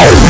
now.